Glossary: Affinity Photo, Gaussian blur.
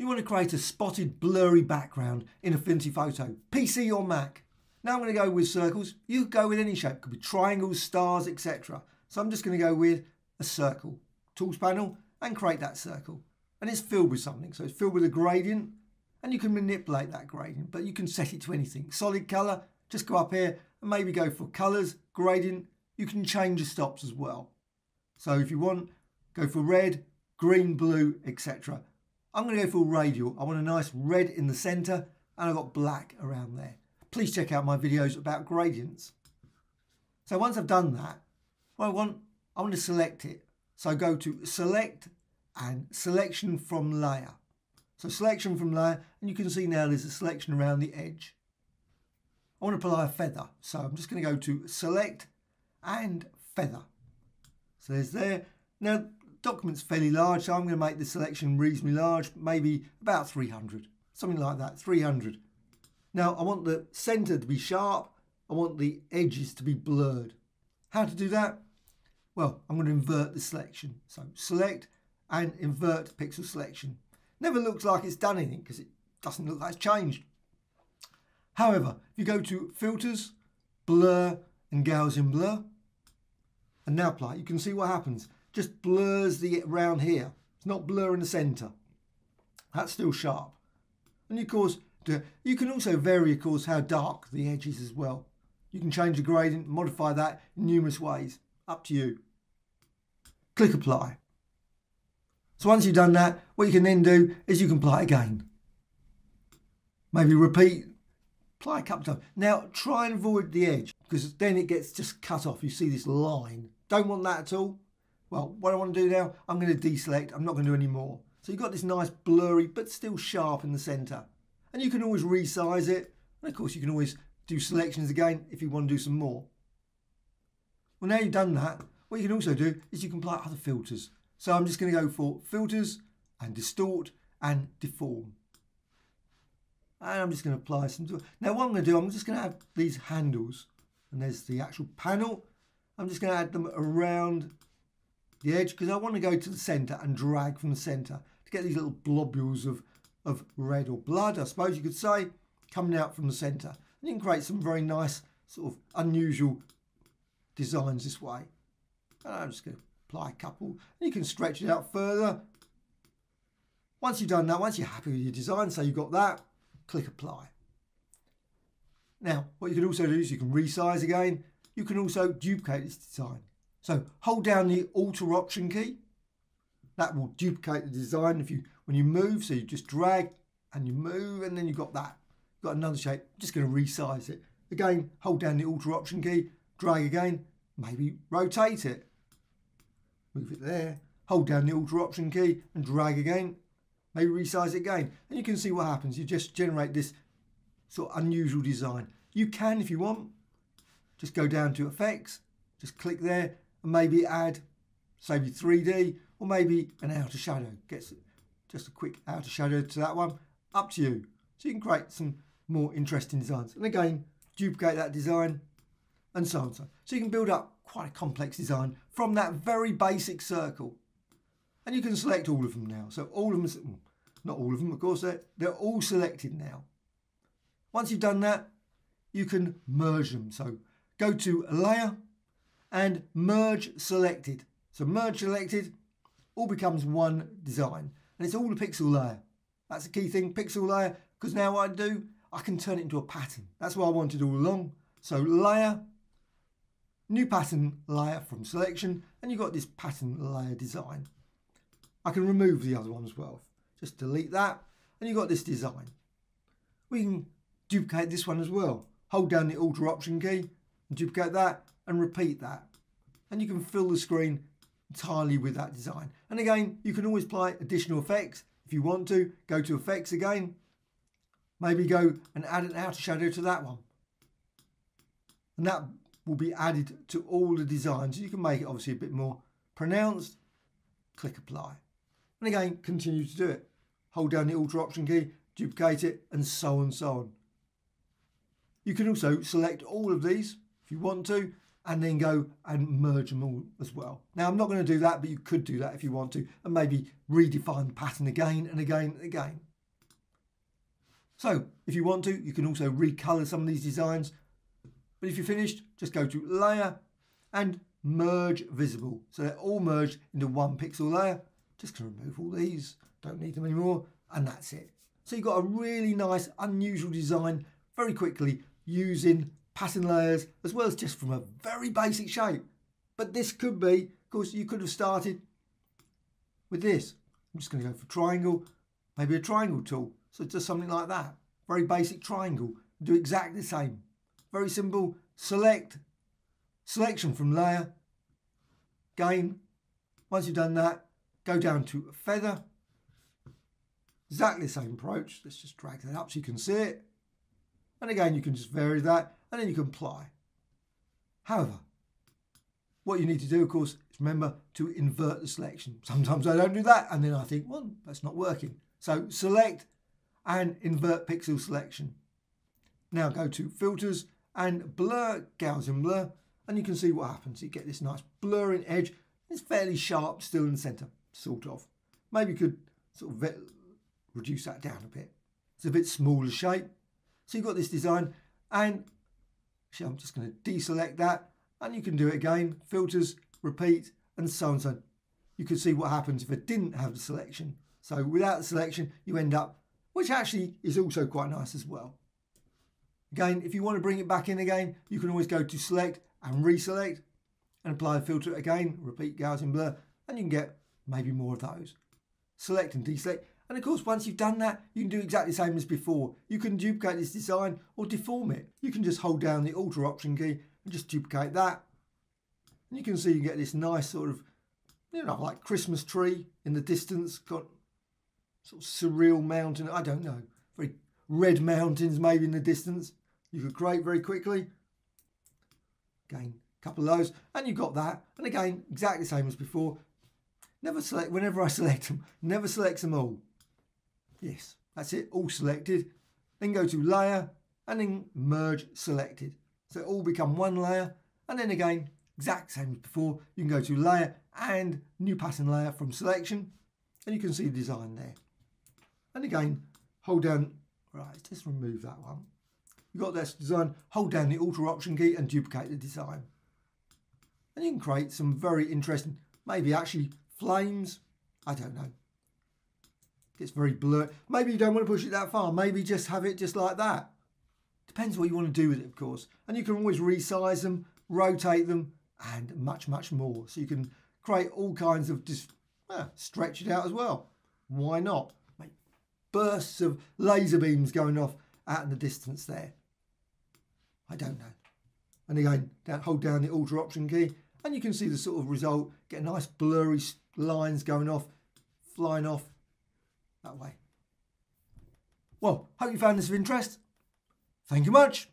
You want to create a spotted, blurry background in Affinity Photo, PC or Mac. Now I'm going to go with circles. You could go with any shape. It could be triangles, stars, etc. So I'm just going to go with a circle. Tools panel, and create that circle. And it's filled with something. So it's filled with a gradient, and you can manipulate that gradient, but you can set it to anything. Solid color, just go up here and maybe go for colors, gradient. You can change the stops as well. So if you want, go for red, green, blue, etc. I'm going to go for radial. I want a nice red in the center, and I've got black around there. Please check out my videos about gradients. So once I've done that, what I want to select it. So go to select and selection from layer. So selection from layer, and you can see now there's a selection around the edge. I want to apply a feather. So I'm just going to go to select and feather. So there's there. Now the document's fairly large, so I'm going to make the selection reasonably large, maybe about 300, something like that, 300. Now I want the center to be sharp, I want the edges to be blurred. How to do that? Well, I'm going to invert the selection. So select and invert pixel selection. Never looks like it's done anything because it doesn't look like it's changed. However, if you go to filters, blur and Gaussian blur, and now apply, you can see what happens. Just blurs the round here. It's not blur in the center. That's still sharp. And of course, you can also vary, of course, how dark the edge is as well. You can change the gradient, modify that in numerous ways. Up to you. Click apply. So once you've done that, what you can then do is you can apply again. Maybe repeat, apply a couple of times. Now try and avoid the edge because then it gets just cut off. You see this line. Don't want that at all. Well, what I want to do now, I'm going to deselect. I'm not going to do any more. So you've got this nice blurry but still sharp in the center. And you can always resize it. And of course you can always do selections again if you want to do some more. Well, now you've done that, what you can also do is you can apply other filters. So I'm just going to go for filters and distort and deform. And I'm just going to apply some. Now what I'm going to do, I'm just going to add these handles. And there's the actual panel. I'm just going to add them around the edge because I want to go to the center and drag from the center to get these little globules of red or blood, I suppose you could say, coming out from the center. And you can create some very nice sort of unusual designs this way. And I'm just going to apply a couple, and you can stretch it out further. Once you've done that, once you're happy with your design, so you've got that, click apply. Now what you can also do is you can resize again. You can also duplicate this design. So hold down the alter option key. That will duplicate the design when you move. So you just drag and you move, and then you've got that. You've got another shape. I'm just going to resize it again. Hold down the alter option key, drag again. Maybe rotate it, move it there, hold down the Alt Option key and drag again, maybe resize it again. And you can see what happens. You just generate this sort of unusual design. You can, if you want, just go down to Effects, just click there and maybe add, say, 3D or maybe an outer shadow. Gets just a quick outer shadow to that one, up to you. So you can create some more interesting designs. And again, duplicate that design, and so on. So you can build up quite a complex design from that very basic circle. And you can select all of them now. So all of them, not all of them, of course, they're all selected now. Once you've done that, you can merge them. So go to Layer and Merge Selected. So merge selected, all becomes one design. And it's all a pixel layer. That's the key thing, pixel layer, because now what I do, I can turn it into a pattern. That's what I wanted all along. So Layer, new pattern layer from selection, and you've got this pattern layer design. I can remove the other one as well. Just delete that, and you've got this design. We can duplicate this one as well. Hold down the Alt Option key, and duplicate that, and repeat that. And you can fill the screen entirely with that design. And again, you can always apply additional effects if you want to. Go to Effects again. Maybe go and add an outer shadow to that one. And that will be added to all the designs. You can make it obviously a bit more pronounced. Click apply. And again, continue to do it. Hold down the Alt Option key, duplicate it, and so on and so on. You can also select all of these if you want to, and then go and merge them all as well. Now, I'm not going to do that, but you could do that if you want to, and maybe redefine the pattern again and again and again. So if you want to, you can also recolor some of these designs. But if you're finished, just go to Layer and Merge Visible. So they're all merged into one pixel layer. Just going to remove all these. Don't need them anymore. And that's it. So you've got a really nice, unusual design very quickly using pattern layers, as well as just from a very basic shape. But this could be, of course, you could have started with this. I'm just going to go for triangle, maybe a triangle tool. So just something like that. Very basic triangle. Do exactly the same. Very simple. Select. Selection from layer. Again, once you've done that, go down to feather. Exactly the same approach. Let's just drag that up so you can see it. And again, you can just vary that and then you can apply. However, what you need to do, of course, is remember to invert the selection. Sometimes I don't do that and then I think, well, that's not working. So select and invert pixel selection. Now go to filters and blur, Gaussian blur, and you can see what happens. You get this nice blurring edge. It's fairly sharp still in the center, sort of. Maybe you could sort of reduce that down a bit. It's a bit smaller shape. So you've got this design, and actually I'm just going to deselect that, and you can do it again, filters, repeat, and so on and so on. You can see what happens if I didn't have the selection. So without the selection, you end up, which actually is also quite nice as well. Again, if you want to bring it back in again, you can always go to select and reselect, and apply a filter again, repeat Gaussian blur, and you can get maybe more of those. Select and deselect. And of course, once you've done that, you can do exactly the same as before. You can duplicate this design or deform it. You can just hold down the Alt or Option key and just duplicate that. And you can see you get this nice sort of, you know, like Christmas tree in the distance, got sort of surreal mountain, I don't know, very red mountains maybe in the distance. You could create very quickly. Again, a couple of those, and you've got that. And again, exactly the same as before. Never select, whenever I select them, never select them all. Yes, that's it, all selected. Then go to layer and then merge selected. So it all become one layer. And then again, exact same as before, you can go to layer and new pattern layer from selection. And you can see the design there. And again, hold down, right, just remove that one. You've got this design, hold down the Alt or Option key and duplicate the design. And you can create some very interesting, maybe actually flames, I don't know. It's very blurred. Maybe you don't want to push it that far. Maybe just have it just like that. Depends what you want to do with it, of course. And you can always resize them, rotate them, and much, much more. So you can create all kinds of, just stretch it out as well. Why not? Make bursts of laser beams going off out in the distance there. I don't know. And again, hold down the Alt or Option key, and you can see the sort of result. Get nice blurry lines going off, flying off. That way. Well, hope you found this of interest. Thank you much.